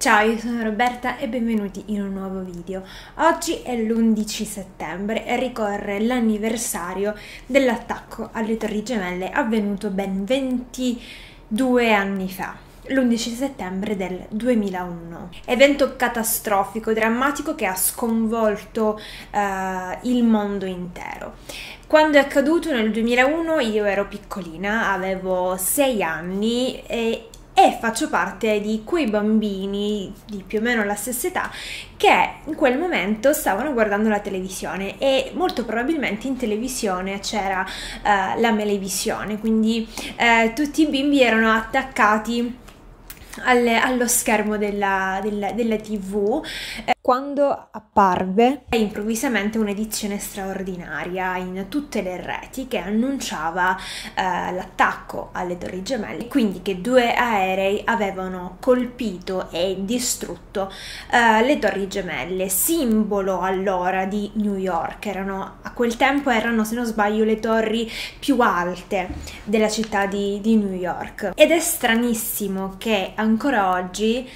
Ciao, io sono Roberta e benvenuti in un nuovo video. Oggi è l'11 settembre e ricorre l'anniversario dell'attacco alle Torri Gemelle avvenuto ben 22 anni fa, l'11 settembre del 2001. Evento catastrofico, drammatico che ha sconvolto il mondo intero. Quando è accaduto nel 2001 io ero piccolina, avevo 6 anni e faccio parte di quei bambini di più o meno la stessa età che in quel momento stavano guardando la televisione e molto probabilmente in televisione c'era la melevisione, quindi tutti i bimbi erano attaccati allo schermo della TV. Quando apparve improvvisamente un'edizione straordinaria in tutte le reti che annunciava l'attacco alle Torri Gemelle, quindi che 2 aerei avevano colpito e distrutto le Torri Gemelle, simbolo allora di New York. A quel tempo erano, se non sbaglio, le torri più alte della città di New York. Ed è stranissimo che ancora oggi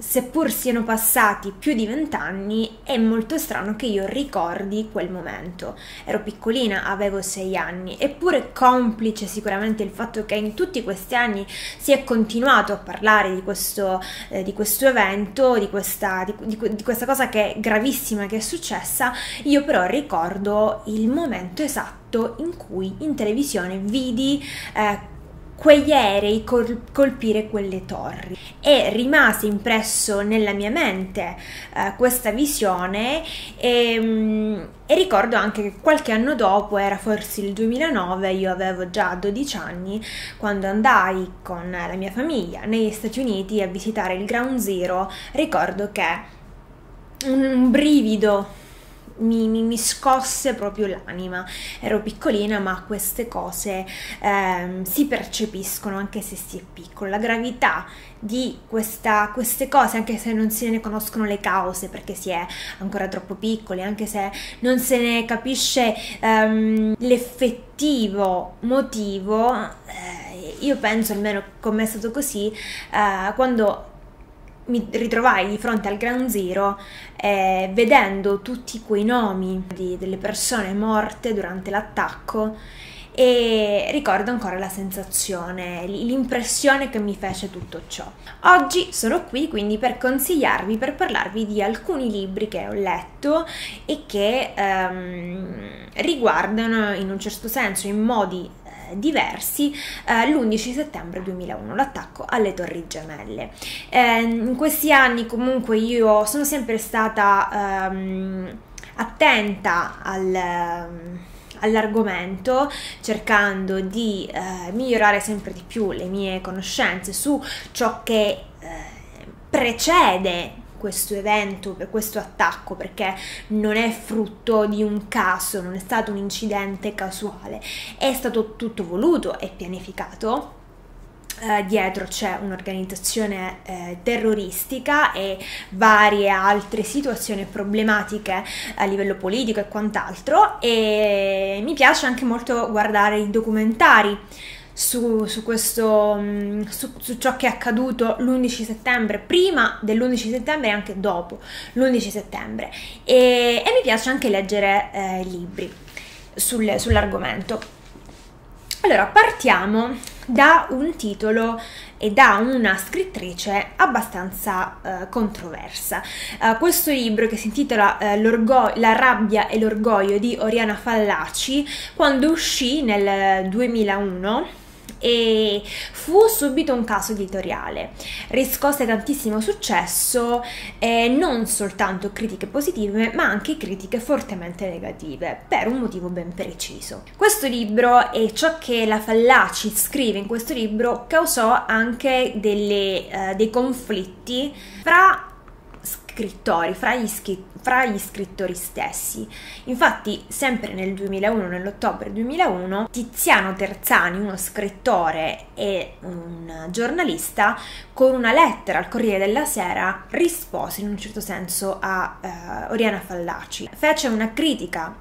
seppur siano passati più di 20 anni, è molto strano che io ricordi quel momento. Ero piccolina, avevo 6 anni, eppure complice sicuramente il fatto che in tutti questi anni si è continuato a parlare di questo evento, di questa cosa che è gravissima, che è successa. Io però ricordo il momento esatto in cui in televisione vidi quegli aerei colpire quelle torri, e rimase impresso nella mia mente questa visione e ricordo anche che qualche anno dopo, era forse il 2009, io avevo già 12 anni quando andai con la mia famiglia negli Stati Uniti a visitare il Ground Zero. Ricordo che un brivido mi scosse proprio l'anima. Ero piccolina, ma queste cose si percepiscono anche se si è piccolo. La gravità di queste cose, anche se non se ne conoscono le cause perché si è ancora troppo piccoli, anche se non se ne capisce l'effettivo motivo, io penso, almeno con me è stato così, quando mi ritrovai di fronte al Ground Zero, vedendo tutti quei nomi delle persone morte durante l'attacco, e ricordo ancora la sensazione, l'impressione che mi fece tutto ciò. Oggi sono qui quindi per consigliarvi, per parlarvi di alcuni libri che ho letto e che riguardano in un certo senso, in modi diversi, l'11 settembre 2001, l'attacco alle Torri Gemelle. In questi anni comunque io sono sempre stata attenta all'argomento, cercando di migliorare sempre di più le mie conoscenze su ciò che precede questo evento, per questo attacco, perché non è frutto di un caso, non è stato un incidente casuale, è stato tutto voluto e pianificato. Dietro c'è un'organizzazione terroristica e varie altre situazioni problematiche a livello politico e quant'altro, e mi piace anche molto guardare i documentari su ciò che è accaduto l'11 settembre, prima dell'11 settembre e anche dopo l'11 settembre, e mi piace anche leggere libri sull'argomento. Allora, partiamo da un titolo e da una scrittrice abbastanza controversa. Questo libro, che si intitola La rabbia e l'orgoglio di Oriana Fallaci, quando uscì nel 2001, e fu subito un caso editoriale, riscosse tantissimo successo, non soltanto critiche positive ma anche critiche fortemente negative, per un motivo ben preciso. Questo libro e ciò che la Fallaci scrive in questo libro causò anche dei conflitti fra gli scrittori stessi. Infatti, sempre nel 2001, nell'ottobre 2001, Tiziano Terzani, uno scrittore e un giornalista, con una lettera al Corriere della Sera rispose in un certo senso a Oriana Fallaci. Fece una critica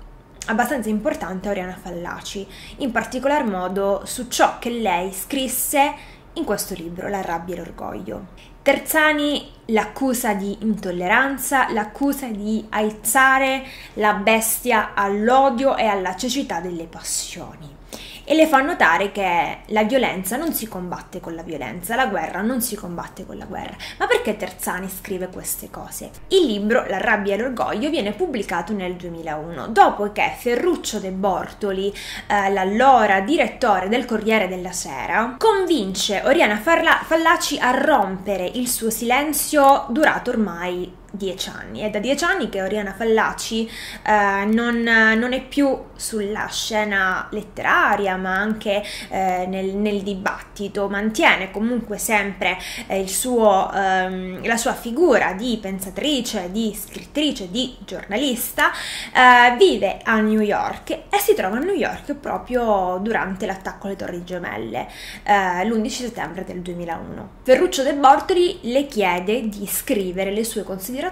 abbastanza importante a Oriana Fallaci, in particolar modo su ciò che lei scrisse in questo libro, La rabbia e l'orgoglio. Terzani l'accusa di intolleranza, l'accusa di aizzare la bestia all'odio e alla cecità delle passioni. E le fa notare che la violenza non si combatte con la violenza, la guerra non si combatte con la guerra. Ma perché Terzani scrive queste cose? Il libro La rabbia e l'orgoglio viene pubblicato nel 2001, dopo che Ferruccio De Bortoli, l'allora direttore del Corriere della Sera, convince Oriana Fallaci a rompere il suo silenzio durato ormai 10 anni. È da 10 anni che Oriana Fallaci non è più sulla scena letteraria, ma anche nel dibattito. Mantiene comunque sempre la sua figura di pensatrice, di scrittrice, di giornalista. Vive a New York e si trova a New York proprio durante l'attacco alle Torri Gemelle, l'11 settembre del 2001. Ferruccio De Bortoli le chiede di scrivere le sue considerazioni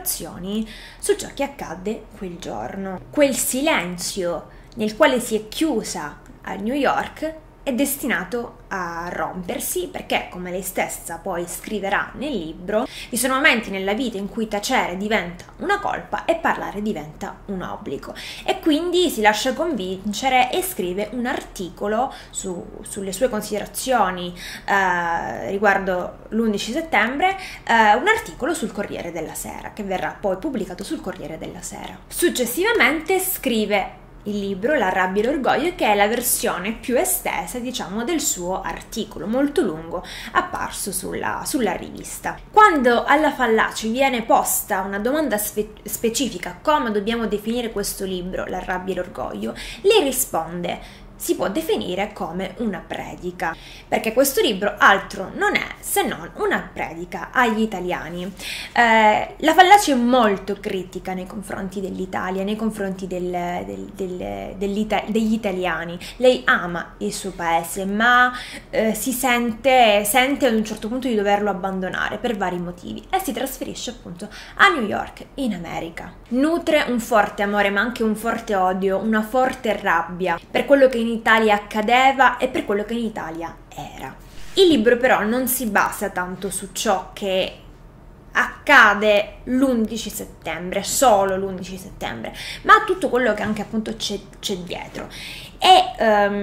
su ciò che accadde quel giorno. Quel silenzio nel quale si è chiusa a New York è destinato a rompersi, perché, come lei stessa poi scriverà nel libro, vi sono momenti nella vita in cui tacere diventa una colpa e parlare diventa un obbligo, e quindi si lascia convincere e scrive un articolo sulle sue considerazioni riguardo l'11 settembre, un articolo sul Corriere della Sera, che verrà poi pubblicato sul Corriere della Sera. Successivamente scrive il libro La rabbia e l'orgoglio, che è la versione più estesa, diciamo, del suo articolo molto lungo apparso sulla rivista. Quando alla Fallaci viene posta una domanda specifica, come dobbiamo definire questo libro La rabbia e l'orgoglio, lei risponde: si può definire come una predica, perché questo libro altro non è se non una predica agli italiani. La Fallaci è molto critica nei confronti dell'Italia, nei confronti degli italiani. Lei ama il suo paese, ma si sente ad un certo punto di doverlo abbandonare per vari motivi, e si trasferisce appunto a New York, in America. Nutre un forte amore, ma anche un forte odio, una forte rabbia per quello che in Italia accadeva e per quello che in Italia era. Il libro però non si basa tanto su ciò che accade l'11 settembre, solo l'11 settembre, ma tutto quello che anche appunto c'è dietro. È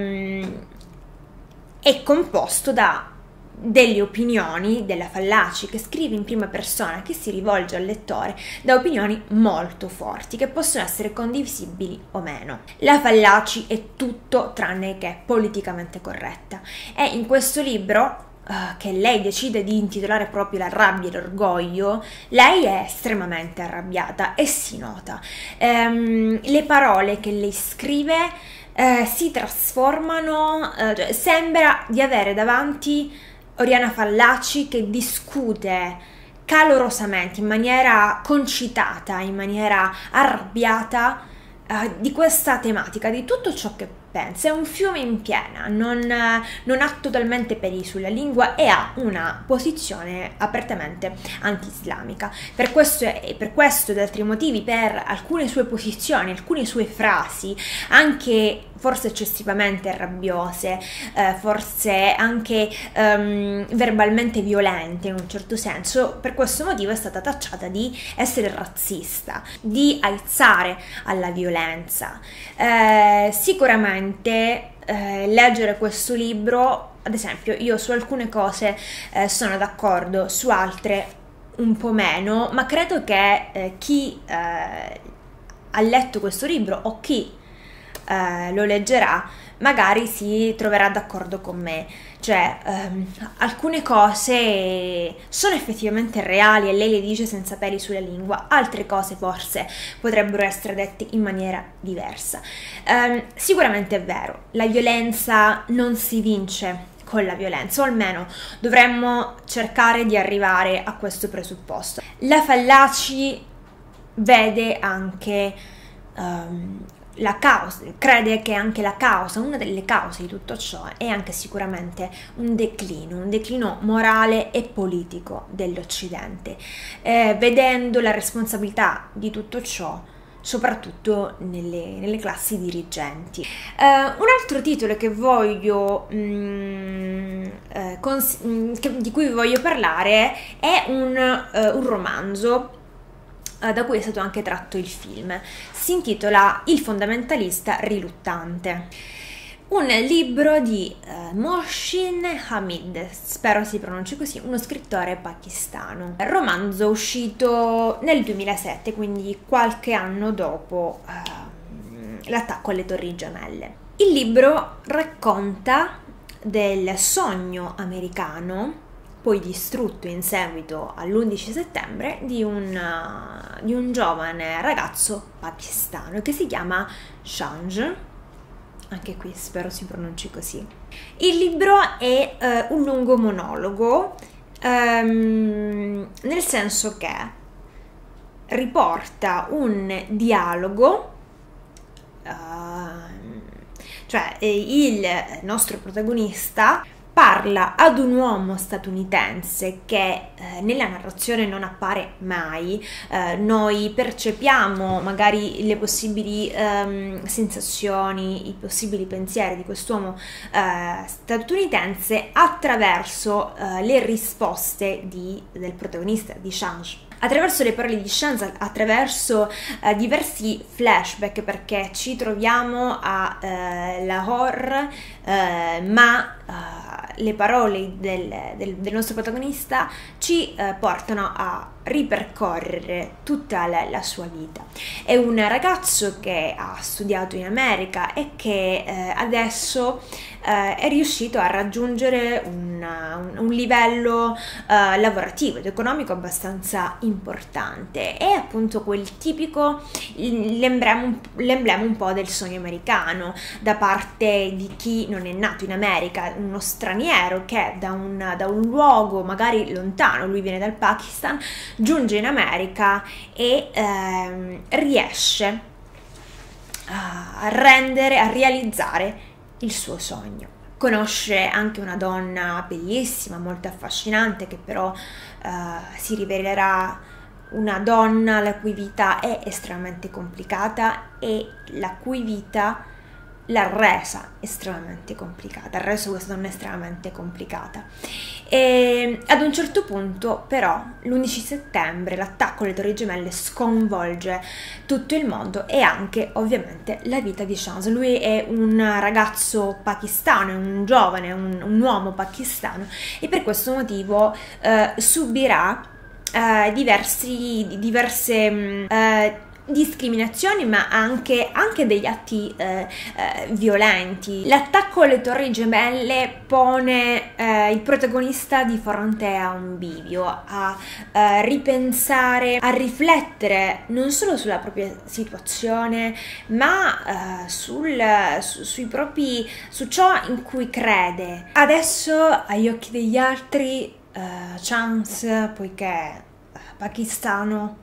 composto da delle opinioni della Fallaci, che scrive in prima persona, che si rivolge al lettore, da opinioni molto forti che possono essere condivisibili o meno. La Fallaci è tutto tranne che politicamente corretta, e in questo libro, che lei decide di intitolare proprio La rabbia e l'orgoglio, lei è estremamente arrabbiata e si nota. Le parole che lei scrive si trasformano, cioè, sembra di avere davanti Oriana Fallaci che discute calorosamente, in maniera concitata, in maniera arrabbiata, di questa tematica, di tutto ciò che pensa. È un fiume in piena, non ha totalmente peli sulla lingua e ha una posizione apertamente anti-islamica. Per questo ed altri motivi, per alcune sue posizioni, alcune sue frasi, anche forse eccessivamente rabbiose, forse anche verbalmente violente in un certo senso, per questo motivo è stata tacciata di essere razzista, di aizzare alla violenza. Sicuramente leggere questo libro, ad esempio, io su alcune cose sono d'accordo, su altre un po' meno, ma credo che chi ha letto questo libro o chi lo leggerà magari si troverà d'accordo con me. Cioè, alcune cose sono effettivamente reali e lei le dice senza peli sulla lingua, altre cose forse potrebbero essere dette in maniera diversa. Sicuramente è vero, la violenza non si vince con la violenza, o almeno dovremmo cercare di arrivare a questo presupposto. La Fallaci vede anche la causa, crede che anche la causa, una delle cause di tutto ciò, è anche sicuramente un declino morale e politico dell'Occidente. Vedendo la responsabilità di tutto ciò, soprattutto nelle classi dirigenti. Un altro titolo che voglio, di cui voglio parlare è un romanzo da cui è stato anche tratto il film. Si intitola Il fondamentalista riluttante. Un libro di Mohsin Hamid, spero si pronunci così, uno scrittore pakistano. Romanzo uscito nel 2007, quindi qualche anno dopo l'attacco alle Torri Gemelle. Il libro racconta del sogno americano, poi distrutto in seguito all'11 settembre, di un giovane ragazzo pakistano che si chiama Shanj, anche qui spero si pronunci così. Il libro è un lungo monologo, nel senso che riporta un dialogo, cioè il nostro protagonista parla ad un uomo statunitense che nella narrazione non appare mai. Noi percepiamo magari le possibili sensazioni, i possibili pensieri di quest'uomo statunitense attraverso le risposte del protagonista, di Shanj. Attraverso le parole di Shanj, attraverso diversi flashback, perché ci troviamo a Lahore, ma le parole del nostro protagonista ci portano a ripercorrere tutta la sua vita. È un ragazzo che ha studiato in America e che adesso è riuscito a raggiungere un livello lavorativo ed economico abbastanza importante. È appunto quel tipico, l'emblema un po' del sogno americano da parte di chi non è nato in America, uno straniero che da un luogo magari lontano, lui viene dal Pakistan, giunge in America e riesce a realizzare il suo sogno. Conosce anche una donna bellissima, molto affascinante, che però si rivelerà una donna la cui vita è estremamente complicata e la cui vita l'ha resa estremamente complicata, ha reso questa donna estremamente complicata. E ad un certo punto però l'11 settembre, l'attacco alle Torri Gemelle, sconvolge tutto il mondo e anche ovviamente la vita di Shanj. Lui è un ragazzo pakistano, è un giovane, un uomo pakistano, e per questo motivo subirà diverse discriminazioni, ma anche degli atti violenti. L'attacco alle Torri Gemelle pone il protagonista di fronte a un bivio, a ripensare, a riflettere non solo sulla propria situazione, ma su ciò in cui crede. Adesso agli occhi degli altri Chance, poiché pakistano,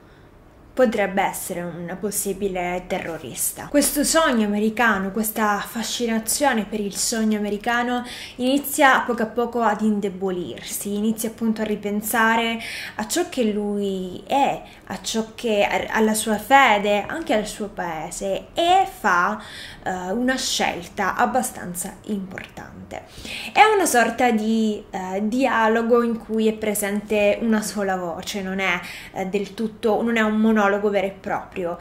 potrebbe essere un possibile terrorista. Questo sogno americano, questa fascinazione per il sogno americano inizia a poco ad indebolirsi, inizia appunto a ripensare a ciò che lui è, a ciò che, alla sua fede, anche al suo paese, e fa una scelta abbastanza importante. È una sorta di dialogo in cui è presente una sola voce, non è non è un monologo vero e proprio.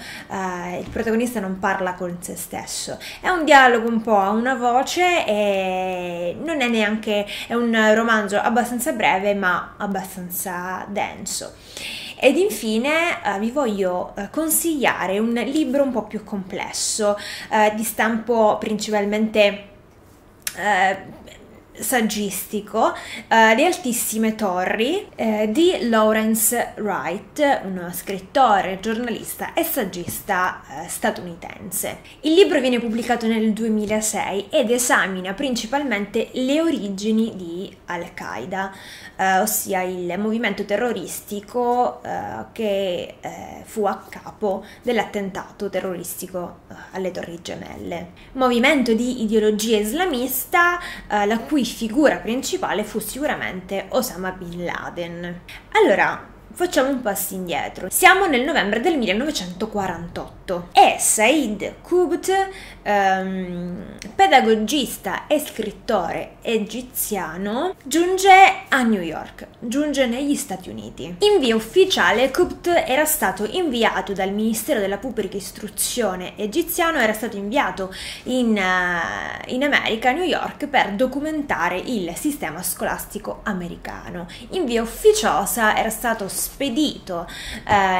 Il protagonista non parla con se stesso, è un dialogo un po' a una voce, e non è neanche, è un romanzo abbastanza breve ma abbastanza denso. Ed infine vi voglio consigliare un libro un po' più complesso, di stampo principalmente saggistico, Le altissime torri, di Lawrence Wright, uno scrittore, giornalista e saggista statunitense. Il libro viene pubblicato nel 2006 ed esamina principalmente le origini di Al-Qaeda, ossia il movimento terroristico che fu a capo dell'attentato terroristico alle Torri Gemelle. Movimento di ideologia islamista, la cui figura principale fu sicuramente Osama bin Laden. Allora, Facciamo un passo indietro. Siamo nel novembre del 1948 e Sayyid Qutb, pedagogista e scrittore egiziano, giunge a New York, giunge negli Stati Uniti. In via ufficiale Qutb era stato inviato dal Ministero della Pubblica Istruzione egiziano, era stato inviato in America, a New York, per documentare il sistema scolastico americano. In via ufficiosa era stato spedito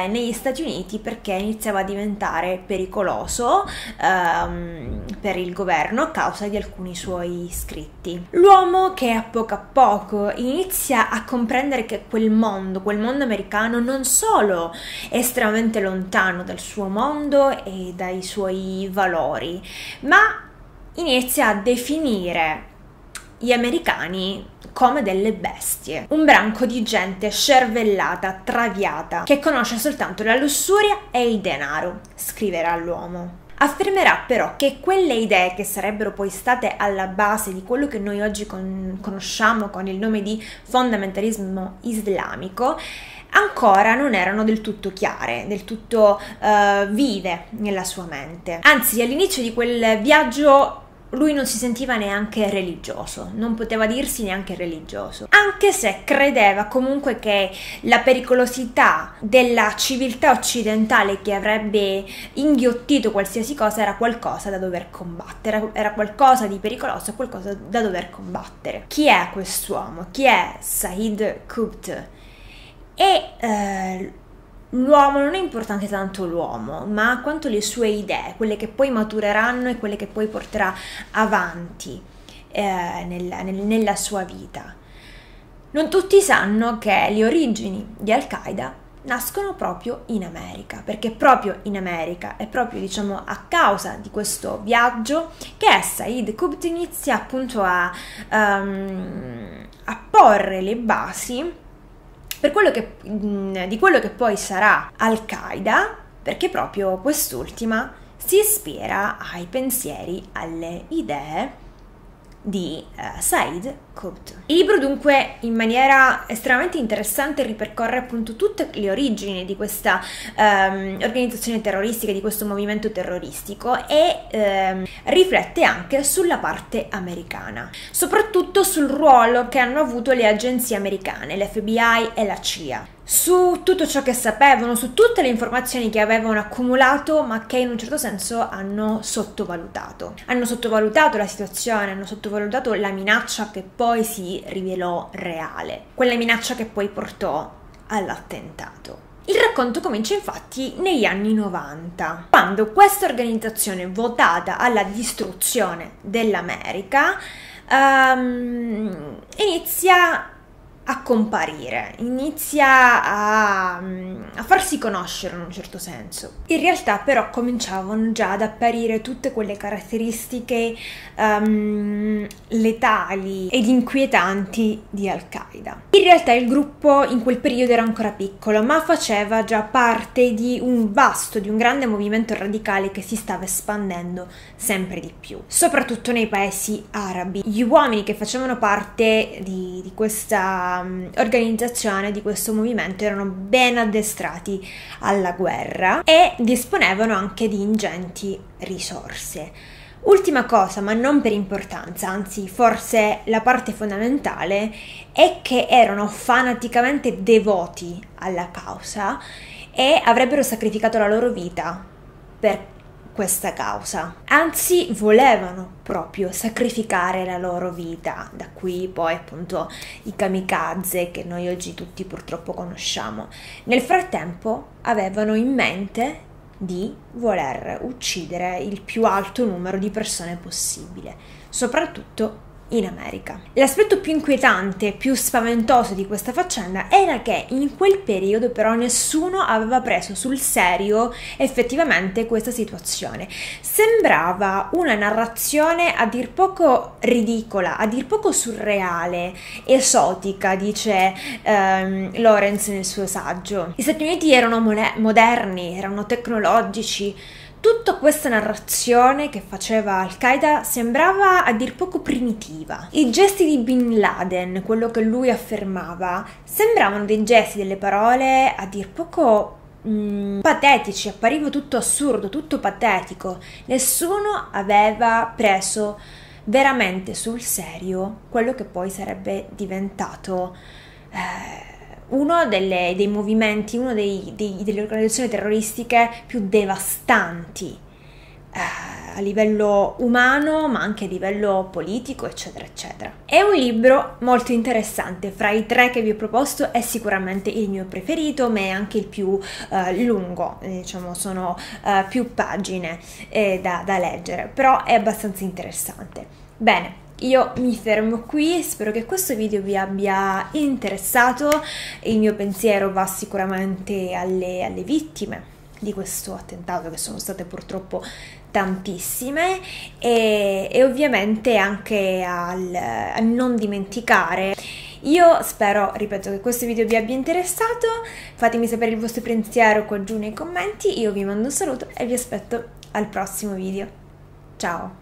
negli Stati Uniti perché iniziava a diventare pericoloso per il governo a causa di alcuni suoi scritti. L'uomo, che a poco inizia a comprendere che quel mondo americano non solo è estremamente lontano dal suo mondo e dai suoi valori, ma inizia a definire gli americani come delle bestie, un branco di gente scervellata, traviata, che conosce soltanto la lussuria e il denaro, scriverà l'uomo. Affermerà però che quelle idee, che sarebbero poi state alla base di quello che noi oggi conosciamo con il nome di fondamentalismo islamico, ancora non erano del tutto chiare, del tutto vive nella sua mente. Anzi, all'inizio di quel viaggio lui non si sentiva neanche religioso, non poteva dirsi neanche religioso, anche se credeva comunque che la pericolosità della civiltà occidentale, che avrebbe inghiottito qualsiasi cosa, era qualcosa da dover combattere, era qualcosa di pericoloso, qualcosa da dover combattere. Chi è quest'uomo? Chi è Sayyid Qutb? L'uomo non è importante tanto l'uomo, ma quanto le sue idee, quelle che poi matureranno e quelle che poi porterà avanti nella sua vita. Non tutti sanno che le origini di Al-Qaeda nascono proprio in America, perché proprio in America è proprio, diciamo, a causa di questo viaggio che Sayyid Qutb inizia appunto a porre le basi di quello che poi sarà Al-Qaeda, perché proprio quest'ultima si ispira ai pensieri, alle idee di Sayyid Qutb. Il libro dunque, in maniera estremamente interessante, ripercorre appunto tutte le origini di questa organizzazione terroristica, di questo movimento terroristico, e riflette anche sulla parte americana, soprattutto sul ruolo che hanno avuto le agenzie americane, l'FBI e la CIA, su tutto ciò che sapevano, su tutte le informazioni che avevano accumulato ma che in un certo senso hanno sottovalutato. Hanno sottovalutato la situazione, hanno sottovalutato la minaccia che poi si rivelò reale, quella minaccia che poi portò all'attentato. Il racconto comincia infatti negli anni 90, quando questa organizzazione votata alla distruzione dell'America inizia a comparire, inizia a farsi conoscere in un certo senso. In realtà però cominciavano già ad apparire tutte quelle caratteristiche letali ed inquietanti di Al-Qaeda. In realtà il gruppo in quel periodo era ancora piccolo, ma faceva già parte di un grande movimento radicale che si stava espandendo sempre di più, soprattutto nei paesi arabi. Gli uomini che facevano parte di questa organizzazione, di questo movimento, erano ben addestrati alla guerra e disponevano anche di ingenti risorse. Ultima cosa, ma non per importanza, anzi forse la parte fondamentale, è che erano fanaticamente devoti alla causa e avrebbero sacrificato la loro vita per questa causa, anzi volevano proprio sacrificare la loro vita, da qui poi appunto i kamikaze che noi oggi tutti purtroppo conosciamo. Nel frattempo avevano in mente di voler uccidere il più alto numero di persone possibile, soprattutto in America. L'aspetto più inquietante, più spaventoso di questa faccenda era che in quel periodo però nessuno aveva preso sul serio effettivamente questa situazione. Sembrava una narrazione a dir poco ridicola, a dir poco surreale, esotica, dice Lawrence nel suo saggio. Gli Stati Uniti erano moderni, erano tecnologici, Tutta questa narrazione che faceva Al-Qaeda sembrava a dir poco primitiva. I gesti di Bin Laden, quello che lui affermava, sembravano dei gesti, delle parole a dir poco patetici, appariva tutto assurdo, tutto patetico. Nessuno aveva preso veramente sul serio quello che poi sarebbe diventato uno dei movimenti, uno delle organizzazioni terroristiche più devastanti a livello umano, ma anche a livello politico, eccetera eccetera. È un libro molto interessante. Fra i tre che vi ho proposto è sicuramente il mio preferito, ma è anche il più lungo, diciamo sono più pagine da leggere, però è abbastanza interessante. Bene, io mi fermo qui, spero che questo video vi abbia interessato. Il mio pensiero va sicuramente alle vittime di questo attentato, che sono state purtroppo tantissime, e ovviamente anche a non dimenticare. Io spero, ripeto, che questo video vi abbia interessato. Fatemi sapere il vostro pensiero qua giù nei commenti. Io vi mando un saluto e vi aspetto al prossimo video. Ciao!